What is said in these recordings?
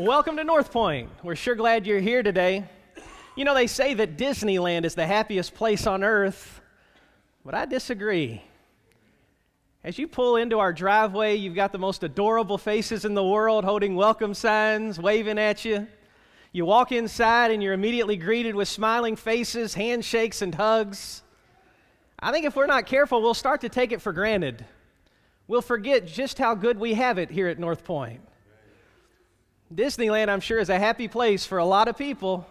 Welcome to North Point. We're sure glad you're here today. You know, they say that Disneyland is the happiest place on earth, but I disagree. As you pull into our driveway, you've got the most adorable faces in the world holding welcome signs, waving at you. You walk inside and you're immediately greeted with smiling faces, handshakes, and hugs. I think if we're not careful, we'll start to take it for granted. We'll forget just how good we have it here at North Point. Disneyland, I'm sure, is a happy place for a lot of people,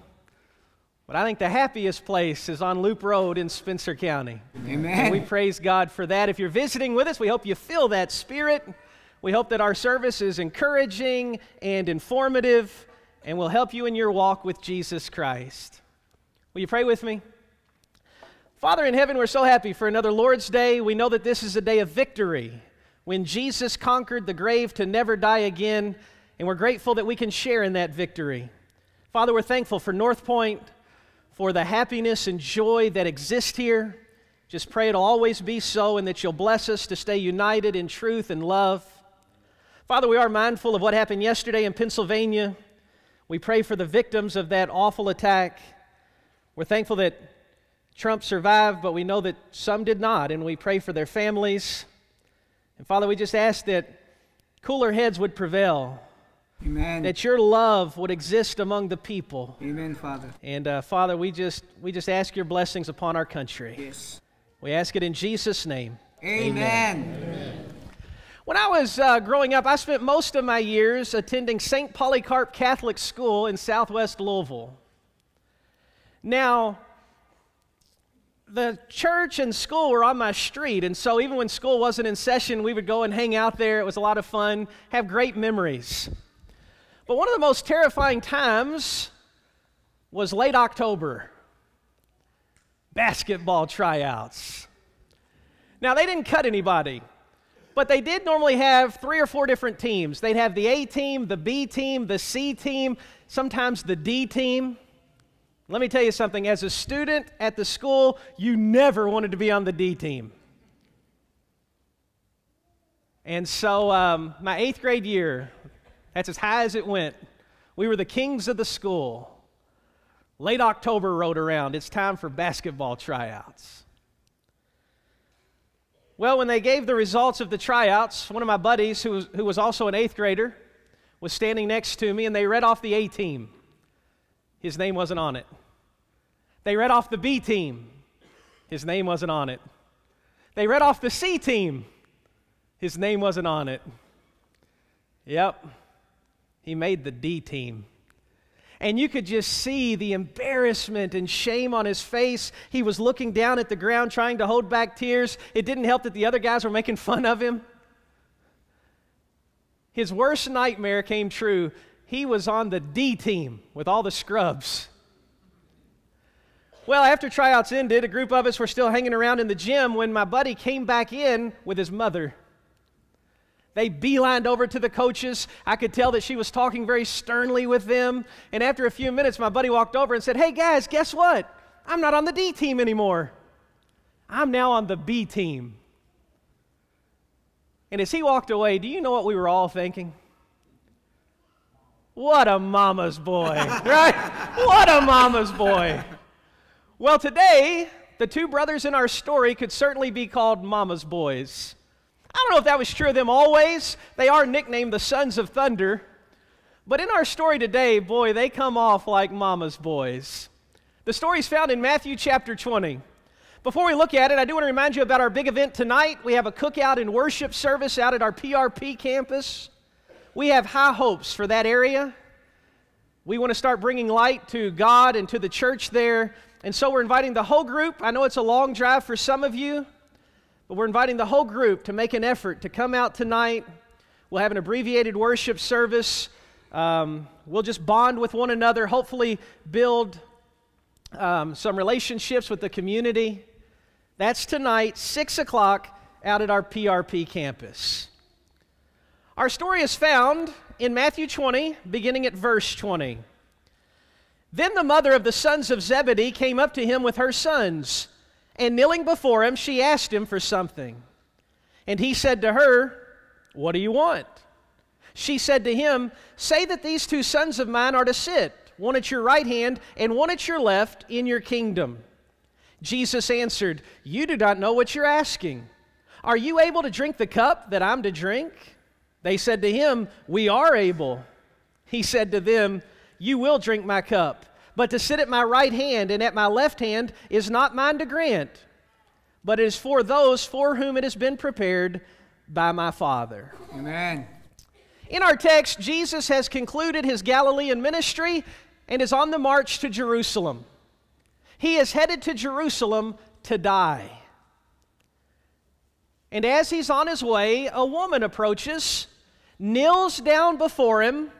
but I think the happiest place is on Loop Road in Spencer County. Amen. And we praise God for that. If you're visiting with us, we hope you feel that spirit. We hope that our service is encouraging and informative and will help you in your walk with Jesus Christ. Will you pray with me? Father in heaven, we're so happy for another Lord's Day. We know that this is a day of victory when Jesus conquered the grave to never die again, and we're grateful that we can share in that victory. Father, we're thankful for North Point, for the happiness and joy that exist here. Just pray it'll always be so and that you'll bless us to stay united in truth and love. Father, we are mindful of what happened yesterday in Pennsylvania. We pray for the victims of that awful attack. We're thankful that Trump survived, but we know that some did not, and we pray for their families. And Father, we just ask that cooler heads would prevail. Amen. That your love would exist among the people. Amen, Father. And Father, we just ask your blessings upon our country. Yes. We ask it in Jesus' name. Amen. Amen. Amen. When I was growing up, I spent most of my years attending Saint Polycarp Catholic School in Southwest Louisville. Now, the church and school were on my street, and so even when school wasn't in session, we would go and hang out there. It was a lot of fun, have great memories. But one of the most terrifying times was late October, basketball tryouts. Now, they didn't cut anybody, but they did normally have 3 or 4 different teams. They'd have the A team, the B team, the C team, sometimes the D team. Let me tell you something, as a student at the school, you never wanted to be on the D team. And so my 8th grade year, that's as high as it went, we were the kings of the school. Late October rolled around, it's time for basketball tryouts. Well, when they gave the results of the tryouts, one of my buddies, who was also an 8th grader, was standing next to me, and they read off the A team. His name wasn't on it. They read off the B team. His name wasn't on it. They read off the C team. His name wasn't on it. Yep, he made the D team. And you could just see the embarrassment and shame on his face. He was looking down at the ground trying to hold back tears. It didn't help that the other guys were making fun of him. His worst nightmare came true. He was on the D team with all the scrubs. Well, after tryouts ended, a group of us were still hanging around in the gym when my buddy came back in with his mother. They beelined over to the coaches. I could tell that she was talking very sternly with them. And after a few minutes, my buddy walked over and said, "Hey guys, guess what? I'm not on the D team anymore. I'm now on the B team." And as he walked away, do you know what we were all thinking? What a mama's boy, right? What a mama's boy. Well, today, the two brothers in our story could certainly be called mama's boys. I don't know if that was true of them always. They are nicknamed the Sons of Thunder. But in our story today, boy, they come off like mama's boys. The story's found in Matthew chapter 20. Before we look at it, I do want to remind you about our big event tonight. We have a cookout and worship service out at our PRP campus. We have high hopes for that area. We want to start bringing light to God and to the church there. And so we're inviting the whole group. I know it's a long drive for some of you, but we're inviting the whole group to make an effort to come out tonight. We'll have an abbreviated worship service. We'll just bond with one another, hopefully build some relationships with the community. That's tonight, 6 o'clock, out at our PRP campus. Our story is found in Matthew 20, beginning at verse 20. "Then the mother of the sons of Zebedee came up to him with her sons, and kneeling before him, she asked him for something. And he said to her, 'What do you want?' She said to him, say that these two sons of mine are to sit, one at your right hand and one at your left, in your kingdom. Jesus answered, you do not know what you're asking. Are you able to drink the cup that I'm to drink? They said to him, we are able. He said to them, you will drink my cup, but to sit at my right hand and at my left hand is not mine to grant, but it is for those for whom it has been prepared by my Father. Amen. In our text, Jesus has concluded his Galilean ministry and is on the march to Jerusalem. He is headed to Jerusalem to die. And as he's on his way, a woman approaches, kneels down before him,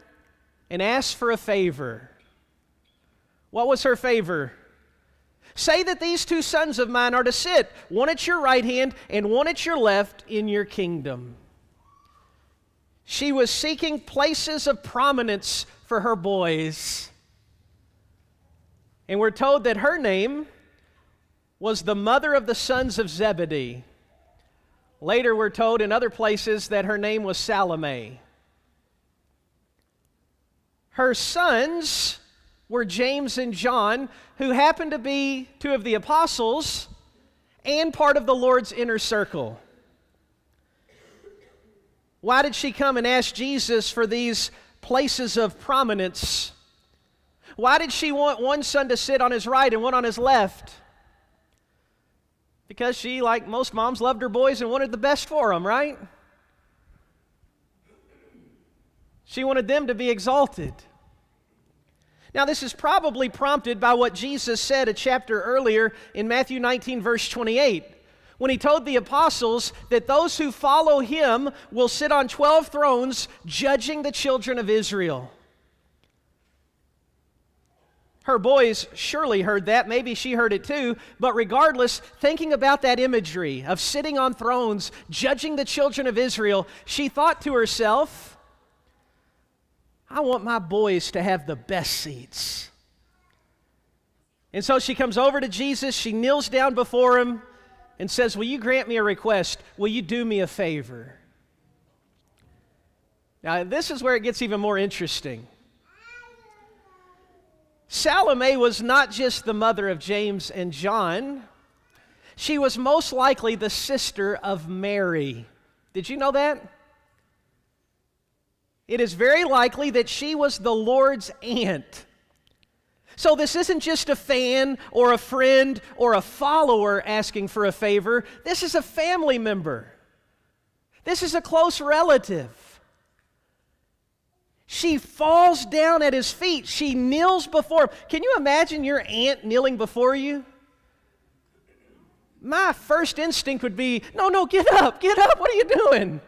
and asks for a favor. What was her favor? Say that these two sons of mine are to sit, one at your right hand and one at your left, in your kingdom. She was seeking places of prominence for her boys. And we're told that her name was the mother of the sons of Zebedee. Later we're told in other places that her name was Salome. Her sons were James and John, who happened to be two of the apostles and part of the Lord's inner circle. Why did she come and ask Jesus for these places of prominence? Why did she want one son to sit on his right and one on his left? Because she, like most moms, loved her boys and wanted the best for them, right? She wanted them to be exalted. Now, this is probably prompted by what Jesus said a chapter earlier in Matthew 19, verse 28. When he told the apostles that those who follow him will sit on 12 thrones judging the children of Israel. Her boys surely heard that. Maybe she heard it too. But regardless, thinking about that imagery of sitting on thrones judging the children of Israel, she thought to herself, I want my boys to have the best seats. And so she comes over to Jesus, she kneels down before him, and says, will you grant me a request? Will you do me a favor? Now, this is where it gets even more interesting. Salome was not just the mother of James and John. She was most likely the sister of Mary. Did you know that? It is very likely that she was the Lord's aunt. So this isn't just a fan or a friend or a follower asking for a favor. This is a family member. This is a close relative. She falls down at his feet. She kneels before him. Can you imagine your aunt kneeling before you? My first instinct would be, no, get up, what are you doing?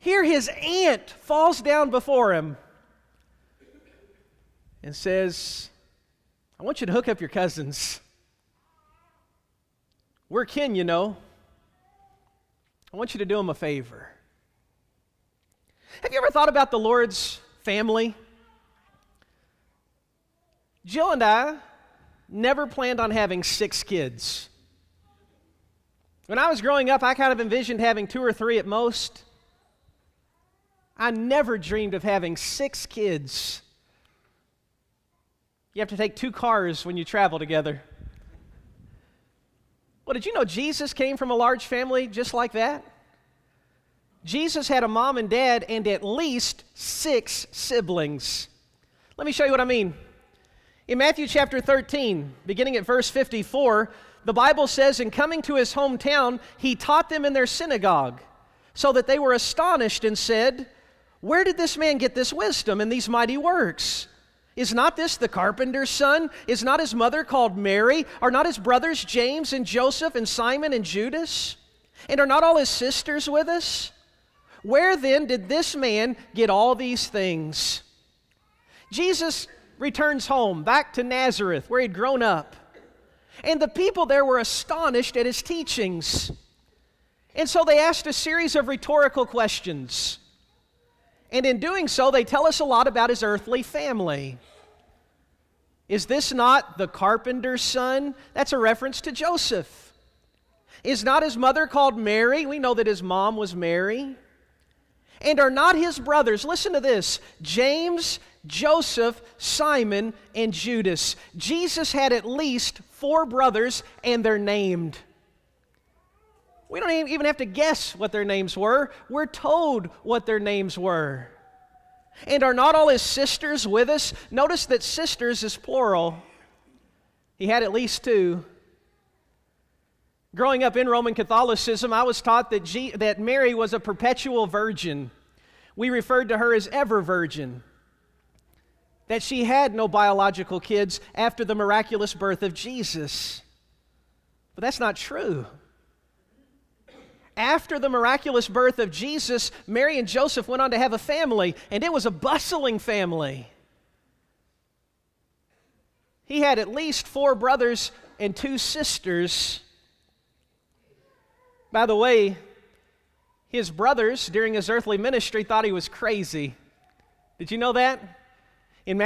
Here his aunt falls down before him and says, I want you to hook up your cousins. We're kin, you know. I want you to do them a favor. Have you ever thought about the Lord's family? Jill and I never planned on having 6 kids. When I was growing up, I kind of envisioned having 2 or 3 at most. I never dreamed of having 6 kids. You have to take 2 cars when you travel together. Well, did you know Jesus came from a large family just like that? Jesus had a mom and dad and at least 6 siblings. Let me show you what I mean. In Matthew chapter 13, beginning at verse 54, the Bible says, "And coming to his hometown, he taught them in their synagogue, so that they were astonished and said, 'Where did this man get this wisdom and these mighty works? Is not this the carpenter's son? Is not his mother called Mary? Are not his brothers James and Joseph and Simon and Judas? And are not all his sisters with us? Where then did this man get all these things?'" Jesus returns home, back to Nazareth, where he'd grown up. And the people there were astonished at his teachings. And so they asked a series of rhetorical questions. And in doing so, they tell us a lot about his earthly family. Is this not the carpenter's son? That's a reference to Joseph. Is not his mother called Mary? We know that his mom was Mary. and are not his brothers. Listen to this. James, Joseph, Simon, and Judas. Jesus had at least 4 brothers, and they're named. We don't even have to guess what their names were. We're told what their names were. And are not all his sisters with us? Notice that sisters is plural. He had at least 2. Growing up in Roman Catholicism, I was taught that Mary was a perpetual virgin. We referred to her as ever virgin. That she had no biological kids after the miraculous birth of Jesus. But that's not true. After the miraculous birth of Jesus, Mary and Joseph went on to have a family, and it was a bustling family. He had at least 4 brothers and 2 sisters. By the way, his brothers during his earthly ministry thought he was crazy. Did you know that? In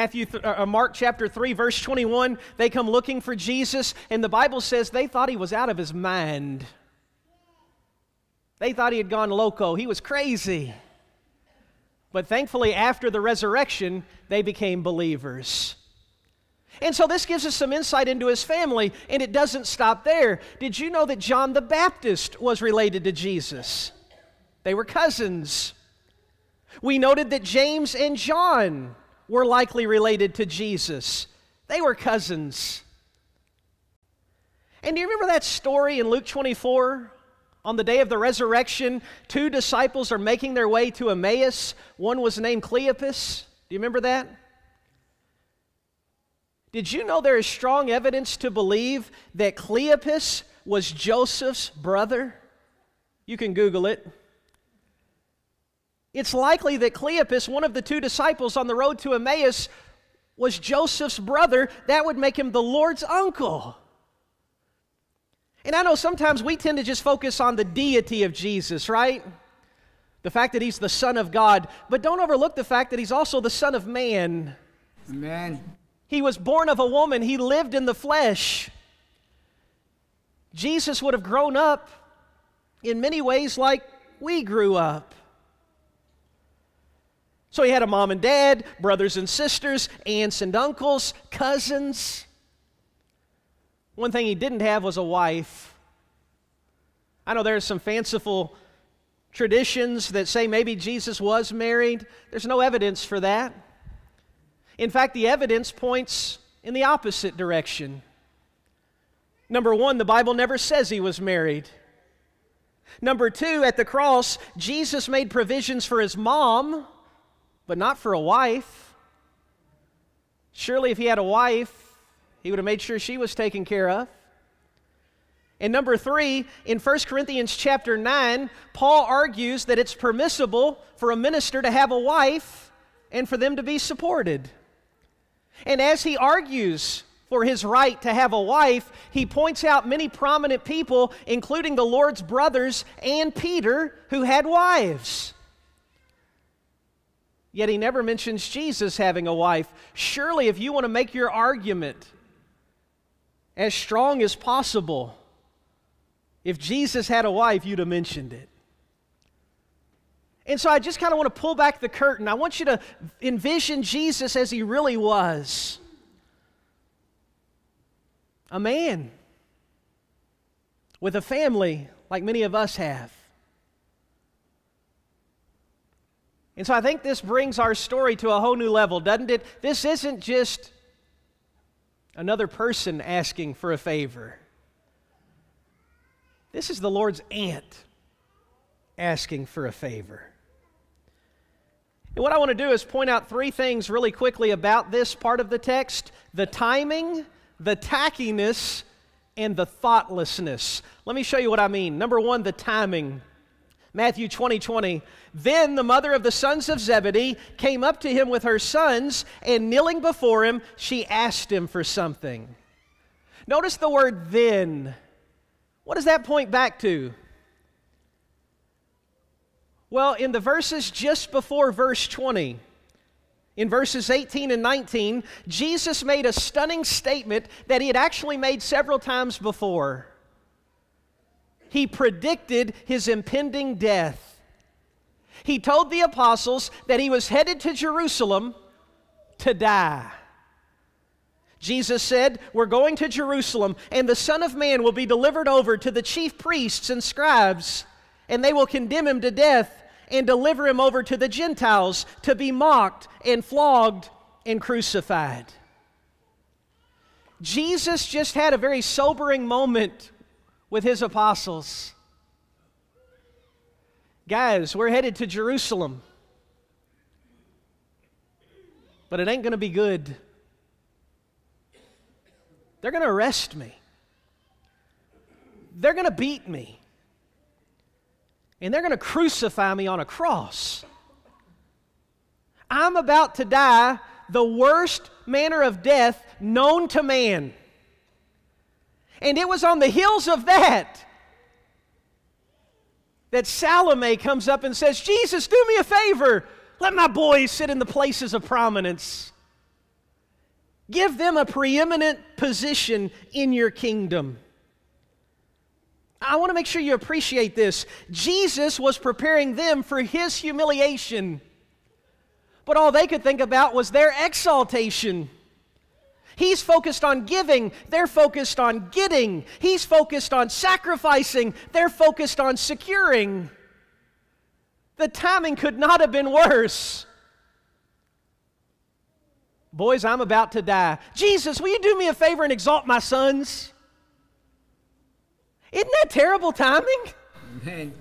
Mark chapter 3, verse 21, they come looking for Jesus, and the Bible says they thought he was out of his mind. They thought he had gone loco. He was crazy. But thankfully, after the resurrection, they became believers. And so this gives us some insight into his family, and it doesn't stop there. Did you know that John the Baptist was related to Jesus? They were cousins. We noted that James and John were likely related to Jesus. They were cousins. And do you remember that story in Luke 24? On the day of the resurrection, 2 disciples are making their way to Emmaus. One was named Cleopas. Do you remember that? Did you know there is strong evidence to believe that Cleopas was Joseph's brother? You can Google it. It's likely that Cleopas, one of the 2 disciples on the road to Emmaus, was Joseph's brother. That would make him the Lord's uncle. And I know sometimes we tend to just focus on the deity of Jesus, right? The fact that he's the Son of God. But don't overlook the fact that he's also the Son of Man. Amen. He was born of a woman. He lived in the flesh. Jesus would have grown up in many ways like we grew up. So he had a mom and dad, brothers and sisters, aunts and uncles, cousins. One thing he didn't have was a wife. I know there's some fanciful traditions that say maybe Jesus was married. There's no evidence for that. In fact, the evidence points in the opposite direction. Number 1, the Bible never says he was married. Number 2, at the cross, Jesus made provisions for his mom, but not for a wife. Surely if he had a wife, he would have made sure she was taken care of. And number 3, in 1 Corinthians chapter 9, Paul argues that it's permissible for a minister to have a wife and for them to be supported. And as he argues for his right to have a wife, he points out many prominent people, including the Lord's brothers and Peter, who had wives. Yet he never mentions Jesus having a wife. Surely if you want to make your argument as strong as possible, if Jesus had a wife, you'd have mentioned it. And so I just kind of want to pull back the curtain. I want you to envision Jesus as he really was. A man with a family like many of us have. And so I think this brings our story to a whole new level, doesn't it? This isn't just another person asking for a favor. This is the Lord's aunt asking for a favor. And what I want to do is point out 3 things really quickly about this part of the text: the timing, the tackiness, and the thoughtlessness. Let me show you what I mean. Number 1, the timing. Matthew 20:20. Then the mother of the sons of Zebedee came up to him with her sons, and kneeling before him, she asked him for something. Notice the word then. What does that point back to? Well, in the verses just before verse 20, in verses 18 and 19, Jesus made a stunning statement that he had actually made several times before. He predicted his impending death. He told the apostles that he was headed to Jerusalem to die. Jesus said, we're going to Jerusalem, and the Son of Man will be delivered over to the chief priests and scribes, and they will condemn him to death and deliver him over to the Gentiles to be mocked and flogged and crucified. Jesus just had a very sobering moment with his apostles. Guys, we're headed to Jerusalem, but it ain't going to be good. They're going to arrest me. They're going to beat me. And they're going to crucify me on a cross. I'm about to die the worst manner of death known to man. And it was on the heels of that that Salome comes up and says, Jesus, do me a favor. Let my boys sit in the places of prominence. Give them a preeminent position in your kingdom. I want to make sure you appreciate this. Jesus was preparing them for his humiliation, but all they could think about was their exaltation. He's focused on giving. They're focused on getting. He's focused on sacrificing. They're focused on securing. The timing could not have been worse. Boys, I'm about to die. Jesus, will you do me a favor and exalt my sons? Isn't that terrible timing? Amen.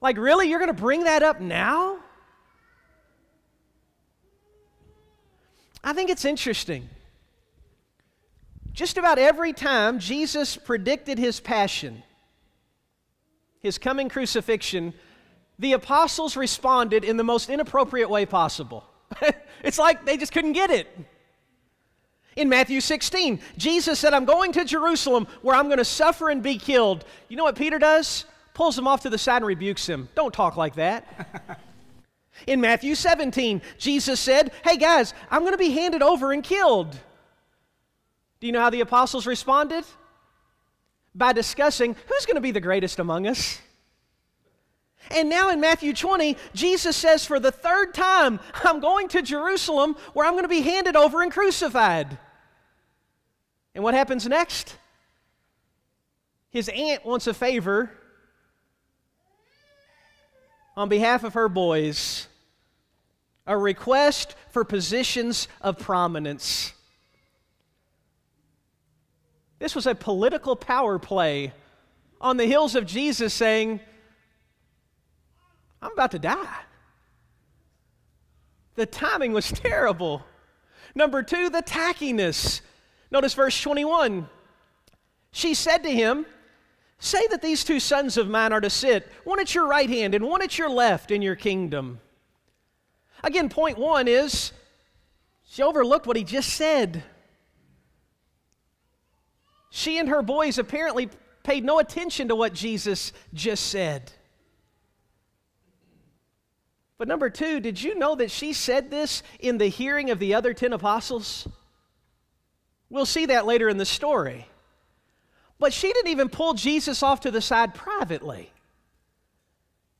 Like, really? You're going to bring that up now? I think it's interesting. Just about every time Jesus predicted his passion, his coming crucifixion, the apostles responded in the most inappropriate way possible. It's like they just couldn't get it. In Matthew 16, Jesus said, I'm going to Jerusalem where I'm going to suffer and be killed. You know what Peter does? Pulls him off to the side and rebukes him. Don't talk like that. In Matthew 17, Jesus said, hey guys, I'm going to be handed over and killed. Do you know how the apostles responded? By discussing who's going to be the greatest among us. And now in Matthew 20, Jesus says for the third time, I'm going to Jerusalem where I'm going to be handed over and crucified. And what happens next? His aunt wants a favor on behalf of her boys, a request for positions of prominence. This was a political power play on the heels of Jesus saying, I'm about to die. The timing was terrible. Number two, the tackiness. Notice verse 21. She said to him, say that these two sons of mine are to sit, one at your right hand and one at your left in your kingdom. Again, point one is she overlooked what he just said. She and her boys apparently paid no attention to what Jesus just said. But number two, did you know that she said this in the hearing of the other 10 apostles? We'll see that later in the story. But she didn't even pull Jesus off to the side privately.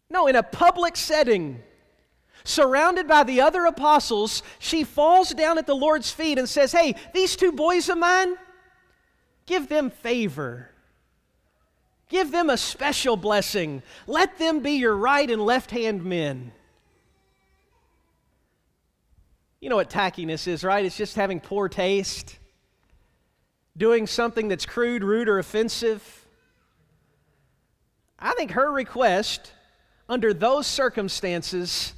No, in a public setting, surrounded by the other apostles, she falls down at the Lord's feet and says, hey, these two boys of mine, give them favor. Give them a special blessing. Let them be your right and left-hand men. You know what tackiness is, right? It's just having poor taste, doing something that's crude, rude, or offensive. I think her request under those circumstances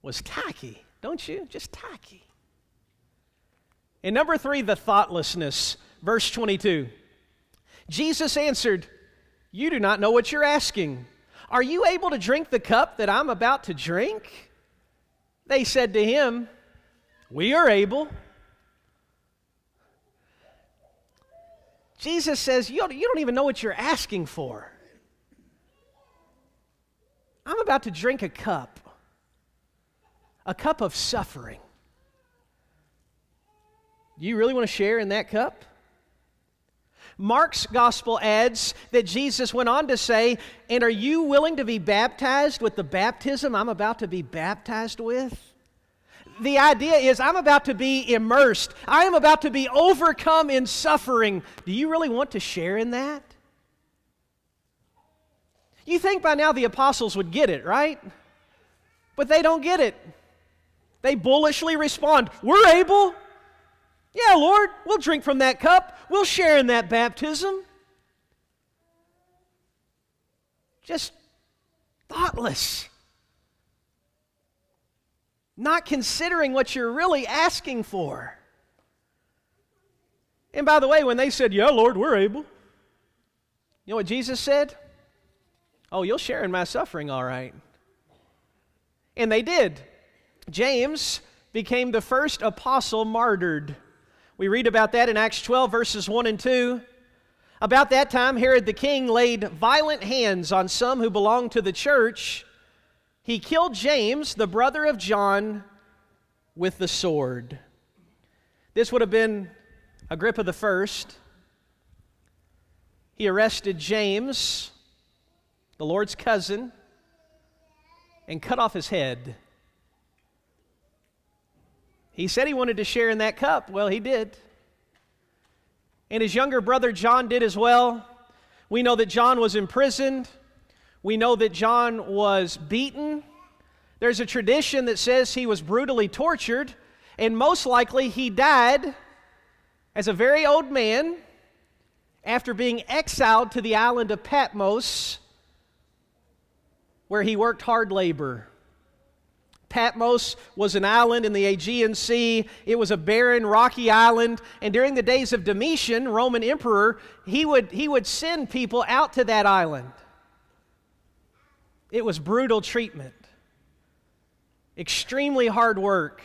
was tacky, don't you? Just tacky. And number three, the thoughtlessness. Verse 22. Jesus answered, you do not know what you're asking. Are you able to drink the cup that I'm about to drink? They said to him, we are able. Jesus says, you don't even know what you're asking for. I'm about to drink a cup of suffering. Do you really want to share in that cup? Mark's gospel adds that Jesus went on to say, "And are you willing to be baptized with the baptism I'm about to be baptized with?" The idea is, I'm about to be immersed. I am about to be overcome in suffering. Do you really want to share in that? You think by now the apostles would get it, right? But they don't get it. They bullishly respond, "We're able. Yeah, Lord, we'll drink from that cup. We'll share in that baptism." Just thoughtless. Not considering what you're really asking for. And by the way, when they said, "Yeah, Lord, we're able," you know what Jesus said? "Oh, you'll share in my suffering, all right." And they did. James became the first apostle martyred. We read about that in Acts 12, verses 1 and 2. About that time, Herod the king laid violent hands on some who belonged to the church. He killed James, the brother of John, with the sword. This would have been Agrippa the First. He arrested James, the Lord's cousin, and cut off his head. He said he wanted to share in that cup. Well, he did. And his younger brother John did as well. We know that John was imprisoned. We know that John was beaten. There's a tradition that says he was brutally tortured, and most likely he died as a very old man after being exiled to the island of Patmos, where he worked hard labor. Patmos was an island in the Aegean Sea. It was a barren, rocky island. And during the days of Domitian, Roman emperor, he would send people out to that island. It was brutal treatment, extremely hard work.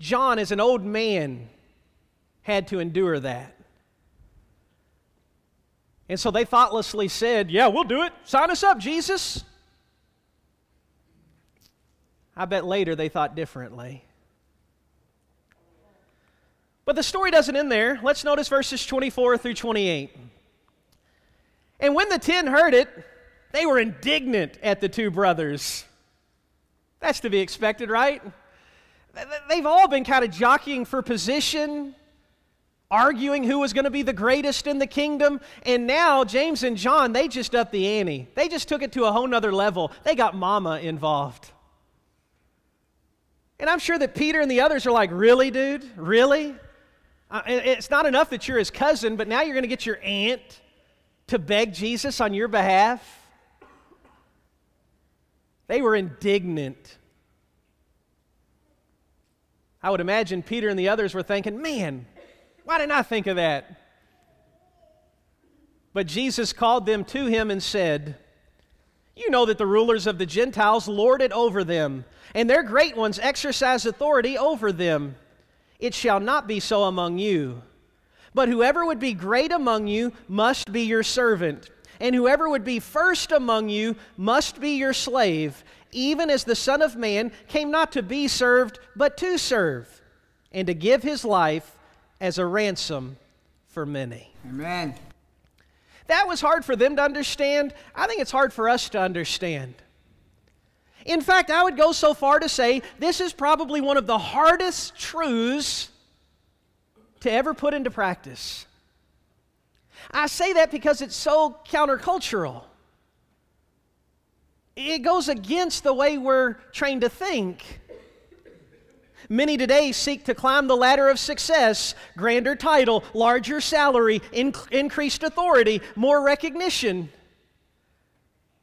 John, as an old man, had to endure that. And so they thoughtlessly said, "Yeah, we'll do it. Sign us up, Jesus." I bet later they thought differently. But the story doesn't end there. Let's notice verses 24 through 28. "And when the 10 heard it, they were indignant at the two brothers." That's to be expected, right? They've all been kind of jockeying for position, arguing who was going to be the greatest in the kingdom, and now James and John, they just upped the ante. They just took it to a whole nother level. They got mama involved. And I'm sure that Peter and the others are like, "Really, dude? Really? It's not enough that you're his cousin, but now you're going to get your aunt to beg Jesus on your behalf?" They were indignant. I would imagine Peter and the others were thinking, "Man, why didn't I think of that?" But Jesus called them to him and said, "You know that the rulers of the Gentiles lord it over them, and their great ones exercise authority over them. It shall not be so among you. But whoever would be great among you must be your servant. And whoever would be first among you must be your slave, even as the Son of Man came not to be served, but to serve, and to give his life as a ransom for many." Amen. That was hard for them to understand. I think it's hard for us to understand. In fact, I would go so far to say this is probably one of the hardest truths to ever put into practice. I say that because it's so countercultural. It goes against the way we're trained to think. Many today seek to climb the ladder of success: grander title, larger salary, increased authority, more recognition.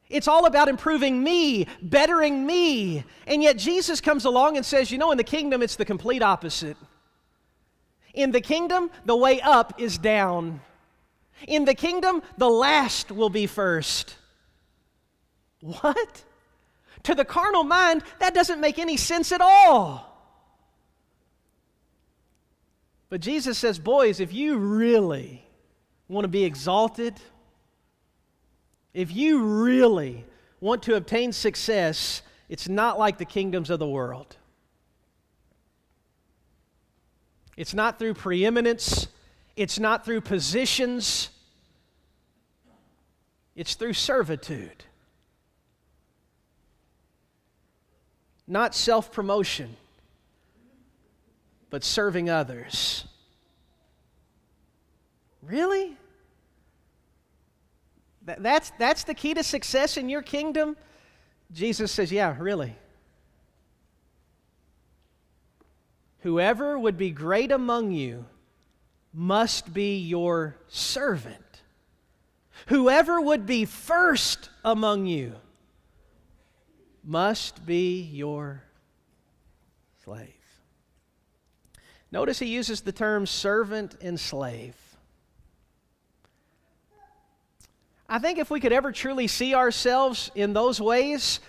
It's all about improving me, bettering me. And yet Jesus comes along and says, "You know, in the kingdom, it's the complete opposite. In the kingdom, the way up is down. In the kingdom, the last will be first." What? To the carnal mind, that doesn't make any sense at all. But Jesus says, "Boys, if you really want to be exalted, if you really want to obtain success, it's not like the kingdoms of the world. It's not through preeminence. It's not through positions. It's through servitude. Not self-promotion, but serving others. Really? That's the key to success in your kingdom? Jesus says, yeah, really. Whoever would be great among you must be your servant. Whoever would be first among you must be your slave. Notice he uses the terms servant and slave. I think if we could ever truly see ourselves in those ways,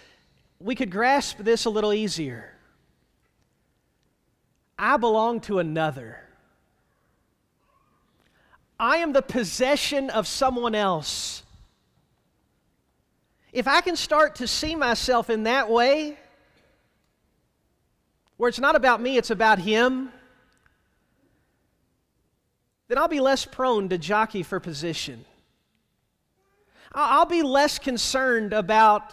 we could grasp this a little easier. I belong to another. I am the possession of someone else. If I can start to see myself in that way, where it's not about me, it's about him, then I'll be less prone to jockey for position. I'll be less concerned about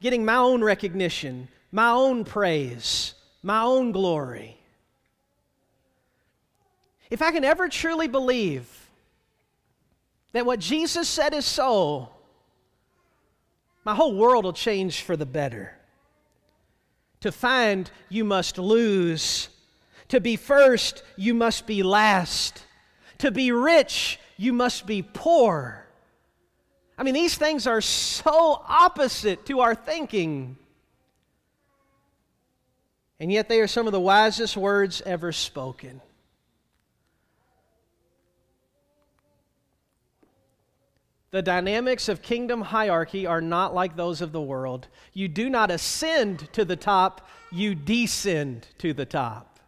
getting my own recognition, my own praise, my own glory. If I can ever truly believe that what Jesus said is so, my whole world will change for the better. To find, you must lose. To be first, you must be last. To be rich, you must be poor. I mean, these things are so opposite to our thinking. And yet they are some of the wisest words ever spoken. The dynamics of kingdom hierarchy are not like those of the world. You do not ascend to the top, you descend to the top.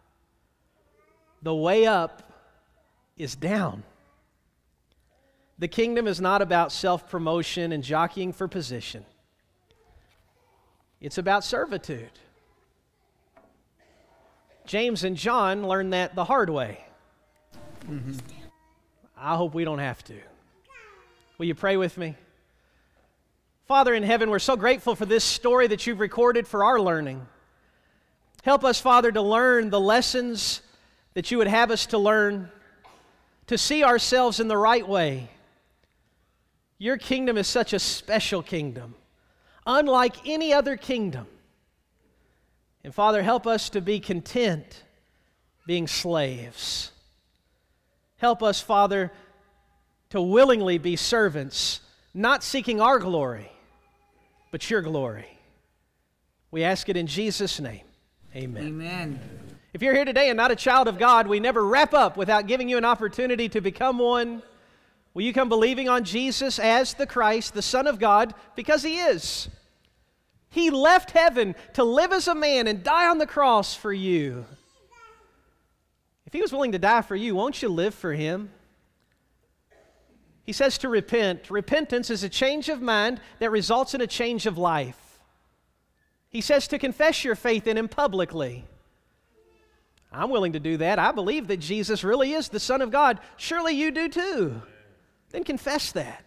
The way up is down. The kingdom is not about self-promotion and jockeying for position. It's about servitude. James and John learned that the hard way. I hope we don't have to. Will you pray with me? Father in heaven, we're so grateful for this story that you've recorded for our learning. Help us, Father, to learn the lessons that you would have us to learn, to see ourselves in the right way. Your kingdom is such a special kingdom, unlike any other kingdom. And Father, help us to be content being slaves. Help us, Father, to willingly be servants, not seeking our glory, but your glory. We ask it in Jesus' name. Amen. Amen. If you're here today and not a child of God, we never wrap up without giving you an opportunity to become one. Will you come believing on Jesus as the Christ, the Son of God, because he is. He left heaven to live as a man and die on the cross for you. If he was willing to die for you, won't you live for him? He says to repent. Repentance is a change of mind that results in a change of life. He says to confess your faith in him publicly. I'm willing to do that. I believe that Jesus really is the Son of God. Surely you do too. Then confess that.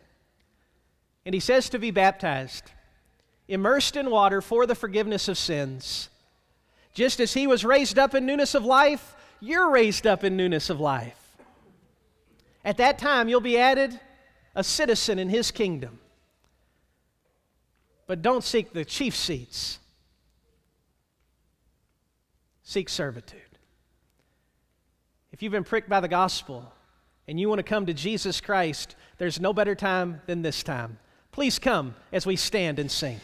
And he says to be baptized, immersed in water for the forgiveness of sins. Just as he was raised up in newness of life, you're raised up in newness of life. At that time, you'll be added a citizen in his kingdom. But don't seek the chief seats. Seek servitude. If you've been pricked by the gospel and you want to come to Jesus Christ, there's no better time than this time. Please come as we stand and sing.